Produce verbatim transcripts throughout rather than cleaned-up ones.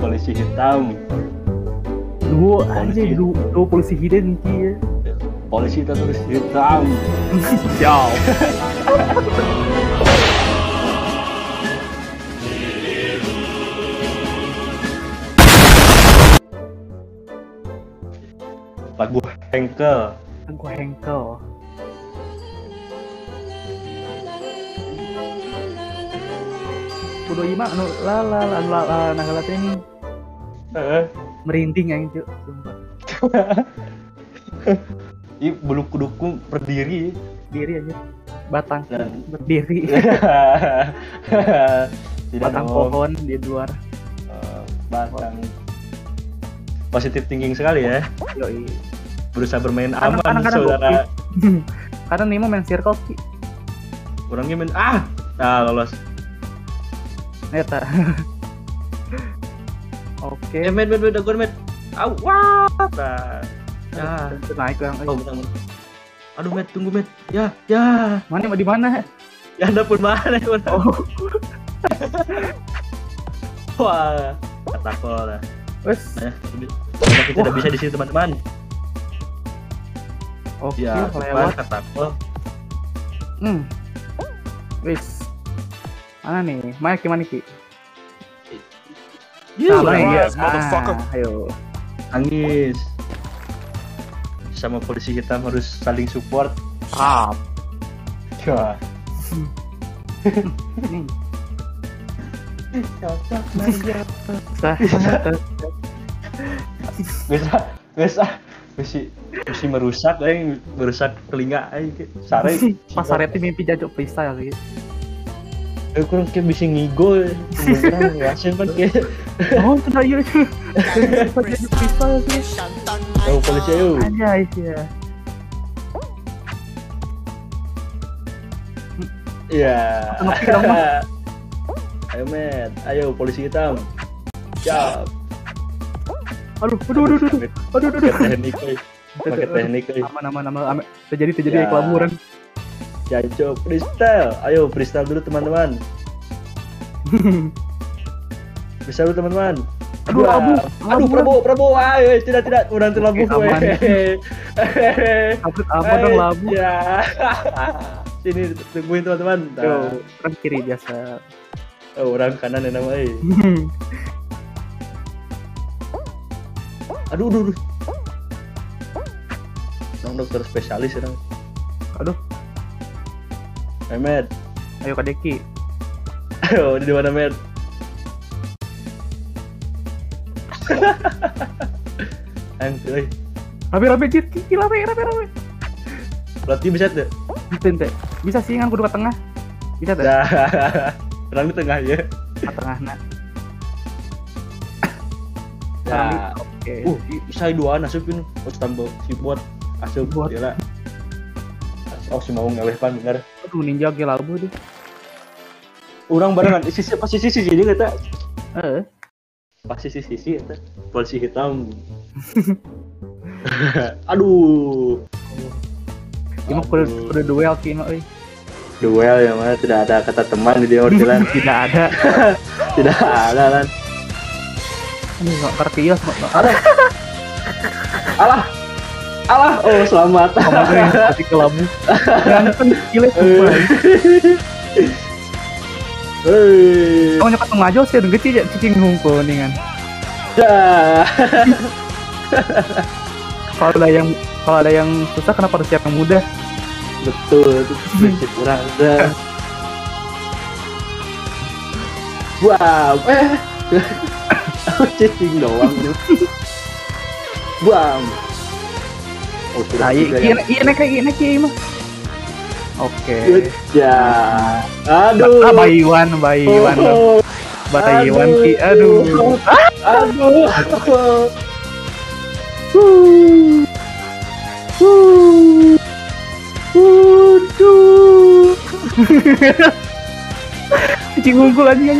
polisi hitam. Duo aja, duo, duo polisi hidden kia. Polisi terus hitam. Jauh. Lagu Hengkel. Lagu Hengkel. Kudu imak anu lala lala nanggalat ini. Heeh. Merinding aing, Cuk, sumpah. Ih, belum kudukung berdiri, diri aja. Batang dan berdiri. Batang pohon di luar. Uh, batang. Positive thinking sekali ya. Yoi. Berusaha bermain aman, anak-anak saudara. Karena Nemo main circle ki. Orangnya main ah, nah lolos. Neta. Oke. Eh, main main udah gue main. Au, wah. Ya, naik yang. Oh, bentar. Aduh, Met, tunggu, Met. Ya, ya. Mana di mana? Ya, ada pun mana, mana. Oh. Wah, katakol lah. Wes. Nah, kita tidak bisa di sini, teman-teman. Oke, ya, lewat katakol. Hmm. Wes. Mana nih? Mana gimana ki? You ass motherfucker. Ayo. Nangis. Sama polisi hitam harus saling support. Ah. Ya. Nih. Cocok banget. Bisa, bisa. Bisa, bisa merusak aing, merusak telinga aing. Sare. Pas sare teh mimpi jancuk freestyle gitu. Eh kurang ke bisa ngigo. Beneran ngasen pan ke. Oh, kena ieu. Jancuk freestyle sih. Ayo polisi ayo. Anjay ya. Iya. Ayo Met, ayo polisi hitam. Siap. Aduh, aduh, aduh, aduh. Aduh, aduh. Teknik. Pakai teknik. Aman aman aman. Terjadi terjadi kelaburan. Jancok freestyle. Ayo freestyle dulu teman-teman. Bisa dulu teman-teman. Aduh, abu, aduh, Prabowo, Prabowo, ayo, tidak, tidak, udah terlalu gue. Takut apa dong labu? Ya, sini tungguin teman-teman. Tuh, orang kiri biasa. Oh, orang kanan yang namanya. Aduh, aduh, aduh. Nong dokter spesialis orang. Aduh. Ahmed, ayo Kadeki. Ayo di mana Ahmed? Angkui. Rapi-rapi cit, gila rapi-rapi. Berarti bisa tuh. Bisa teh. Bisa sih kan kudu ke tengah. Bisa tuh. Terang di tengah ya. Ke tengahna. Ya, oke. Uh, saya dua nasupin harus tambah si buat asup gila. Oh, si mau ngeleh pan bener. Aduh ninja ge labu deh. Urang barengan sisi pas sisi sisi dia kata. Heeh. Pasti sisi-sisi itu polisi hitam. Aduh. Ini udah udah duel kino euy. Duel yang mana tidak ada kata teman di ordelan. Tidak ada. Tidak ada lan. Ini enggak ngerti ya. Aduh. Alah. Alah, oh selamat. Seperti kelamu. Ganteng gila sumpah. Hei, oh nyepat maju sih, dengki tidak cicing hongko nih kan? Dah. Kalau ada yang kalau ada yang susah, kenapa harus siap yang mudah? Betul, itu prinsip kurang dah. Wow, eh, cicing doang tu. Wow. Oh, iya, iya nak, iya nak, iya mah. Oke. Ya. Aduh. Mbak Iwan, Mbak Iwan. Mbak Iwan ki. Aduh. Aduh. Wuh. Wuh. Wuh. Cicing unggul lagi kan.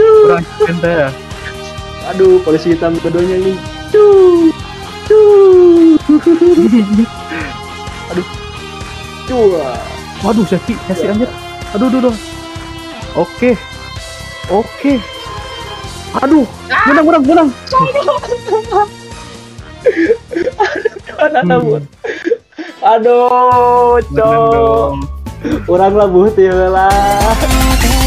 Kurang keren. Aduh, polisi hitam keduanya ini. Duh. Duh. Aduh. Wah. Waduh, sakit, sakit anjir. Aduh, aduh, aduh. Oke. Oke. Aduh, menang, menang, menang. Aduh, aduh, cok. Urang lah buhti lah.